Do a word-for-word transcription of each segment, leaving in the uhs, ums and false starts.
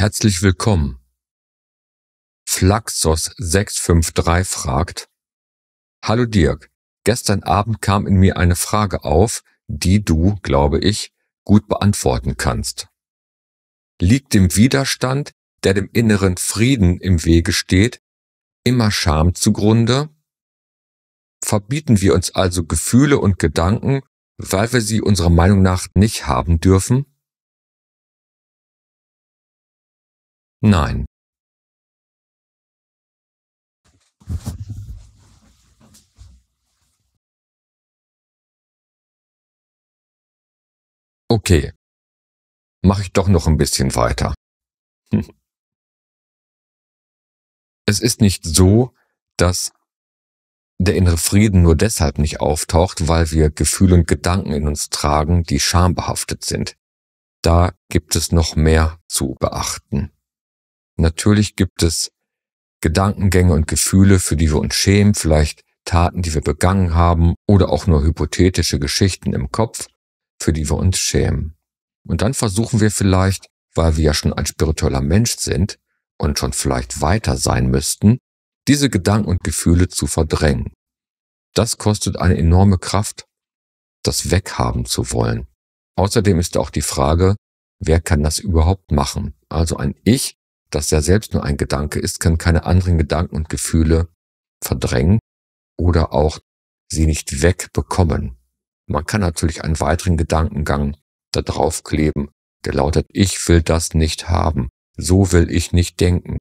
Herzlich willkommen. Flaxos sechs fünf drei fragt: Hallo Dirk, gestern Abend kam in mir eine Frage auf, die du, glaube ich, gut beantworten kannst. Liegt dem Widerstand, der dem inneren Frieden im Wege steht, immer Scham zugrunde? Verbieten wir uns also Gefühle und Gedanken, weil wir sie unserer Meinung nach nicht haben dürfen? Nein. Okay, mache ich doch noch ein bisschen weiter. Es ist nicht so, dass der innere Frieden nur deshalb nicht auftaucht, weil wir Gefühle und Gedanken in uns tragen, die schambehaftet sind. Da gibt es noch mehr zu beachten. Natürlich gibt es Gedankengänge und Gefühle, für die wir uns schämen, vielleicht Taten, die wir begangen haben oder auch nur hypothetische Geschichten im Kopf, für die wir uns schämen. Und dann versuchen wir vielleicht, weil wir ja schon ein spiritueller Mensch sind und schon vielleicht weiter sein müssten, diese Gedanken und Gefühle zu verdrängen. Das kostet eine enorme Kraft, das weghaben zu wollen. Außerdem ist auch die Frage, wer kann das überhaupt machen? Also ein Ich, das ja selbst nur ein Gedanke ist, kann keine anderen Gedanken und Gefühle verdrängen oder auch sie nicht wegbekommen. Man kann natürlich einen weiteren Gedankengang da draufkleben, der lautet, ich will das nicht haben, so will ich nicht denken.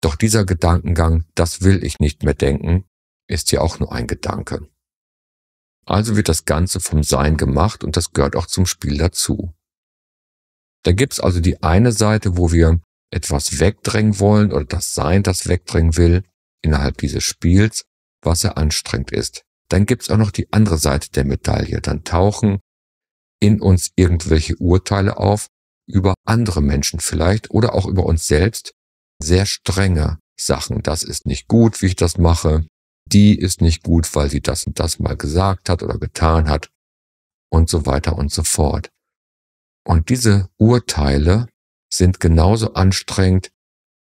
Doch dieser Gedankengang, das will ich nicht mehr denken, ist ja auch nur ein Gedanke. Also wird das Ganze vom Sein gemacht und das gehört auch zum Spiel dazu. Da gibt's also die eine Seite, wo wir etwas wegdrängen wollen oder das Sein, das wegdrängen will, innerhalb dieses Spiels, was sehr anstrengend ist. Dann gibt's auch noch die andere Seite der Medaille. Dann tauchen in uns irgendwelche Urteile auf, über andere Menschen vielleicht oder auch über uns selbst, sehr strenge Sachen. Das ist nicht gut, wie ich das mache. Die ist nicht gut, weil sie das und das mal gesagt hat oder getan hat und so weiter und so fort. Und diese Urteile sind genauso anstrengend,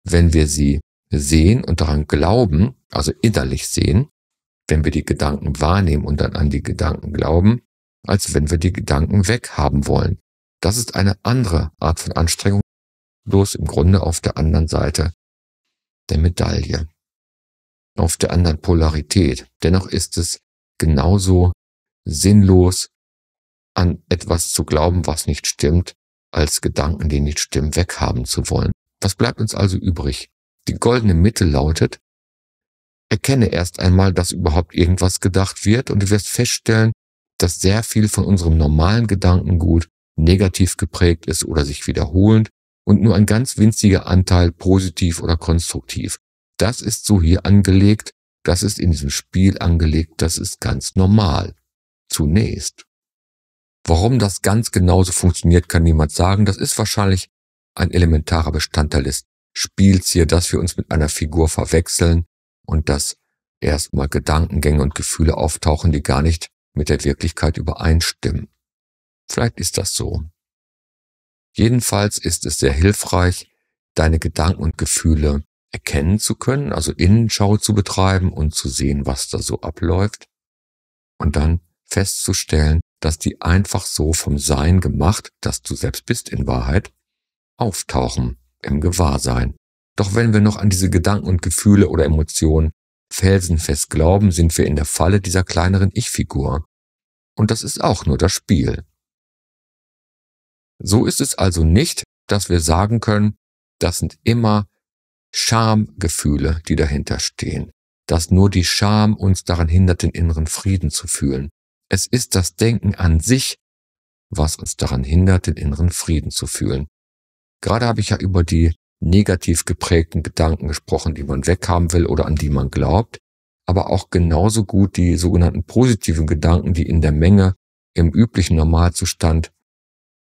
wenn wir sie sehen und daran glauben, also innerlich sehen, wenn wir die Gedanken wahrnehmen und dann an die Gedanken glauben, als wenn wir die Gedanken weghaben wollen. Das ist eine andere Art von Anstrengung, bloß im Grunde auf der anderen Seite der Medaille, auf der anderen Polarität. Dennoch ist es genauso sinnlos, an etwas zu glauben, was nicht stimmt, als Gedanken, die nicht stimmen, weghaben zu wollen. Was bleibt uns also übrig? Die goldene Mitte lautet, erkenne erst einmal, dass überhaupt irgendwas gedacht wird und du wirst feststellen, dass sehr viel von unserem normalen Gedankengut negativ geprägt ist oder sich wiederholend und nur ein ganz winziger Anteil positiv oder konstruktiv. Das ist so hier angelegt, das ist in diesem Spiel angelegt, das ist ganz normal. Zunächst. Warum das ganz genauso funktioniert, kann niemand sagen. Das ist wahrscheinlich ein elementarer Bestandteil des Spiels hier, dass wir uns mit einer Figur verwechseln und dass erstmal Gedankengänge und Gefühle auftauchen, die gar nicht mit der Wirklichkeit übereinstimmen. Vielleicht ist das so. Jedenfalls ist es sehr hilfreich, deine Gedanken und Gefühle erkennen zu können, also Innenschau zu betreiben und zu sehen, was da so abläuft und dann festzustellen, dass die einfach so vom Sein gemacht, das du selbst bist in Wahrheit, auftauchen im Gewahrsein. Doch wenn wir noch an diese Gedanken und Gefühle oder Emotionen felsenfest glauben, sind wir in der Falle dieser kleineren Ich-Figur. Und das ist auch nur das Spiel. So ist es also nicht, dass wir sagen können, das sind immer Schamgefühle, die dahinter stehen. Dass nur die Scham uns daran hindert, den inneren Frieden zu fühlen. Es ist das Denken an sich, was uns daran hindert, den inneren Frieden zu fühlen. Gerade habe ich ja über die negativ geprägten Gedanken gesprochen, die man weghaben will oder an die man glaubt, aber auch genauso gut die sogenannten positiven Gedanken, die in der Menge im üblichen Normalzustand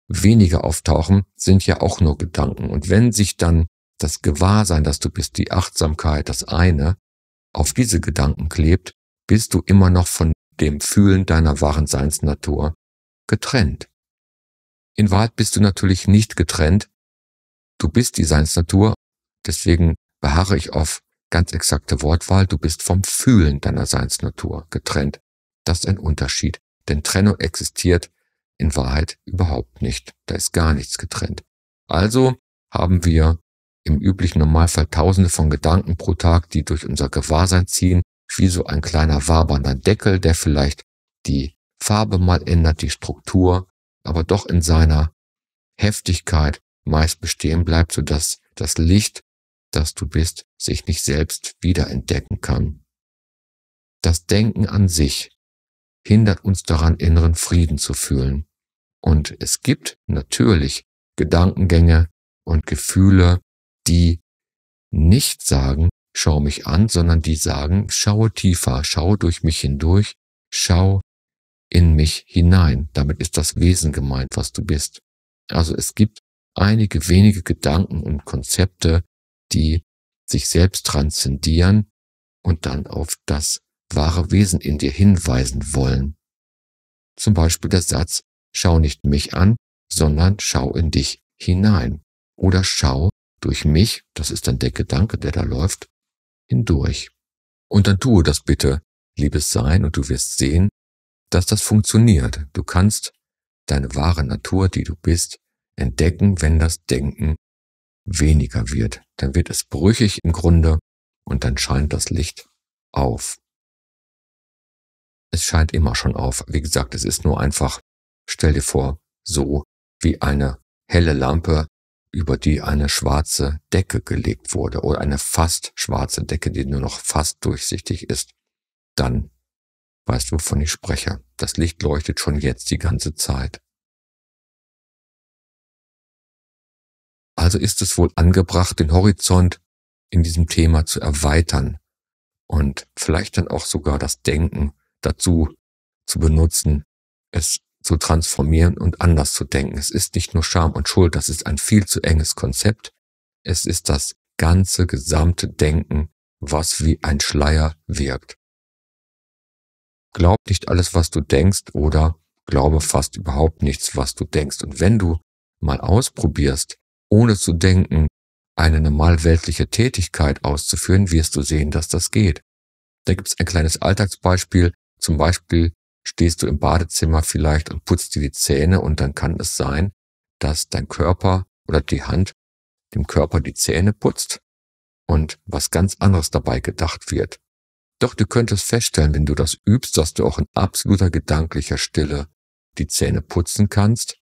weniger auftauchen, sind ja auch nur Gedanken. Und wenn sich dann das Gewahrsein, dass du bist, die Achtsamkeit, das eine, auf diese Gedanken klebt, bist du immer noch von dem Fühlen deiner wahren Seinsnatur getrennt. In Wahrheit bist du natürlich nicht getrennt, Du bist die Seinsnatur, deswegen beharre ich auf ganz exakte Wortwahl. Du bist vom Fühlen deiner Seinsnatur getrennt. Das ist ein Unterschied, denn Trennung existiert in Wahrheit überhaupt nicht. Da ist gar nichts getrennt. Also haben wir im üblichen Normalfall tausende von Gedanken pro Tag, die durch unser Gewahrsein ziehen, wie so ein kleiner wabernder Deckel, der vielleicht die Farbe mal ändert, die Struktur, aber doch in seiner Heftigkeit meist bestehen bleibt, sodass das Licht, das du bist, sich nicht selbst wiederentdecken kann. Das Denken an sich hindert uns daran, inneren Frieden zu fühlen. Und es gibt natürlich Gedankengänge und Gefühle, die nicht sagen, schau mich an, sondern die sagen, schaue tiefer, schau durch mich hindurch, schau in mich hinein. Damit ist das Wesen gemeint, was du bist. Also es gibt einige wenige Gedanken und Konzepte, die sich selbst transzendieren und dann auf das wahre Wesen in dir hinweisen wollen. Zum Beispiel der Satz, schau nicht mich an, sondern schau in dich hinein. Oder schau durch mich, das ist dann der Gedanke, der da läuft, hindurch. Und dann tue das bitte, liebes Sein, und du wirst sehen, dass das funktioniert. Du kannst deine wahre Natur, die du bist, entdecken, wenn das Denken weniger wird. Dann wird es brüchig im Grunde und dann scheint das Licht auf. Es scheint immer schon auf. Wie gesagt, es ist nur einfach, stell dir vor, so wie eine helle Lampe, über die eine schwarze Decke gelegt wurde oder eine fast schwarze Decke, die nur noch fast durchsichtig ist. Dann weißt du, wovon ich spreche. Das Licht leuchtet schon jetzt die ganze Zeit. Also ist es wohl angebracht, den Horizont in diesem Thema zu erweitern und vielleicht dann auch sogar das Denken dazu zu benutzen, es zu transformieren und anders zu denken. Es ist nicht nur Scham und Schuld, das ist ein viel zu enges Konzept. Es ist das ganze gesamte Denken, was wie ein Schleier wirkt. Glaub nicht alles, was du denkst, oder glaube fast überhaupt nichts, was du denkst. Und wenn du mal ausprobierst, ohne zu denken, eine normal weltliche Tätigkeit auszuführen, wirst du sehen, dass das geht. Da gibt es ein kleines Alltagsbeispiel. Zum Beispiel stehst du im Badezimmer vielleicht und putzt dir die Zähne und dann kann es sein, dass dein Körper oder die Hand dem Körper die Zähne putzt und was ganz anderes dabei gedacht wird. Doch du könntest feststellen, wenn du das übst, dass du auch in absoluter gedanklicher Stille die Zähne putzen kannst,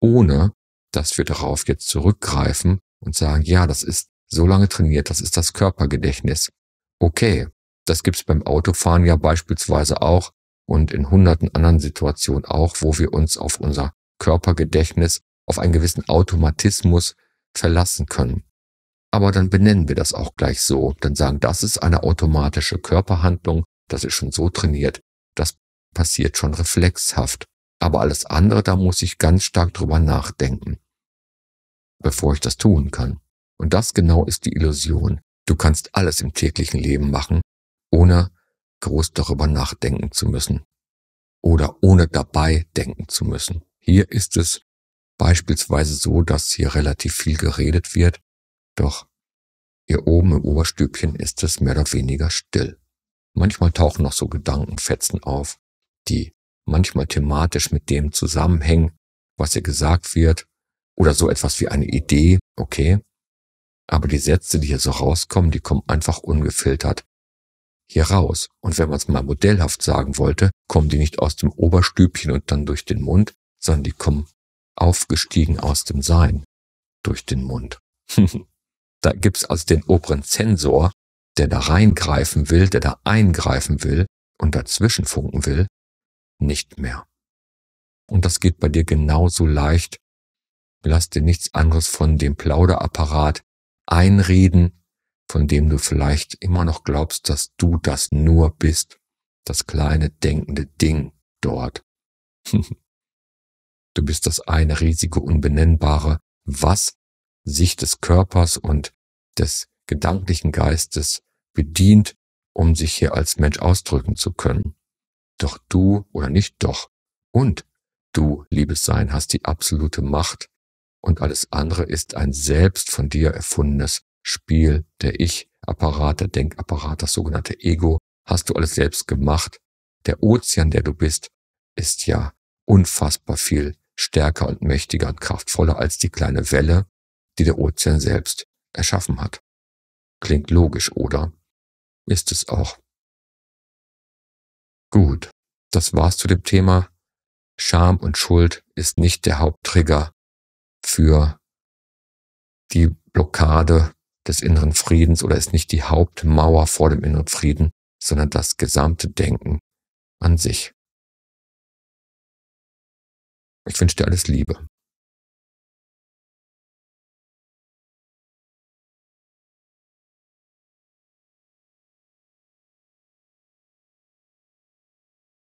ohne dass wir darauf jetzt zurückgreifen und sagen, ja, das ist so lange trainiert, das ist das Körpergedächtnis. Okay, das gibt's beim Autofahren ja beispielsweise auch und in hunderten anderen Situationen auch, wo wir uns auf unser Körpergedächtnis, auf einen gewissen Automatismus verlassen können. Aber dann benennen wir das auch gleich so. Dann sagen, das ist eine automatische Körperhandlung, das ist schon so trainiert, das passiert schon reflexhaft. Aber alles andere, da muss ich ganz stark drüber nachdenken, bevor ich das tun kann. Und das genau ist die Illusion. Du kannst alles im täglichen Leben machen, ohne groß darüber nachdenken zu müssen oder ohne dabei denken zu müssen. Hier ist es beispielsweise so, dass hier relativ viel geredet wird, doch hier oben im Oberstübchen ist es mehr oder weniger still. Manchmal tauchen noch so Gedankenfetzen auf, die manchmal thematisch mit dem zusammenhängen, was hier gesagt wird, oder so etwas wie eine Idee, okay. Aber die Sätze, die hier so rauskommen, die kommen einfach ungefiltert hier raus. Und wenn man es mal modellhaft sagen wollte, kommen die nicht aus dem Oberstübchen und dann durch den Mund, sondern die kommen aufgestiegen aus dem Sein, durch den Mund. Da gibt es also den oberen Zensor, der da reingreifen will, der da eingreifen will und dazwischen funken will, nicht mehr. Und das geht bei dir genauso leicht. Lass dir nichts anderes von dem Plauderapparat einreden, von dem du vielleicht immer noch glaubst, dass du das nur bist, das kleine denkende Ding dort. Du bist das eine riesige, unbenennbare Was sich des Körpers und des gedanklichen Geistes bedient, um sich hier als Mensch ausdrücken zu können. Doch du, oder nicht doch, und du, liebes Sein, hast die absolute Macht, und alles andere ist ein selbst von dir erfundenes Spiel, der Ich-Apparat, der Denkapparat, das sogenannte Ego, hast du alles selbst gemacht. Der Ozean, der du bist, ist ja unfassbar viel stärker und mächtiger und kraftvoller als die kleine Welle, die der Ozean selbst erschaffen hat. Klingt logisch, oder? Ist es auch. Gut, das war's zu dem Thema. Scham und Schuld ist nicht der Haupttrigger für die Blockade des inneren Friedens oder ist nicht die Hauptmauer vor dem inneren Frieden, sondern das gesamte Denken an sich. Ich wünsche dir alles Liebe.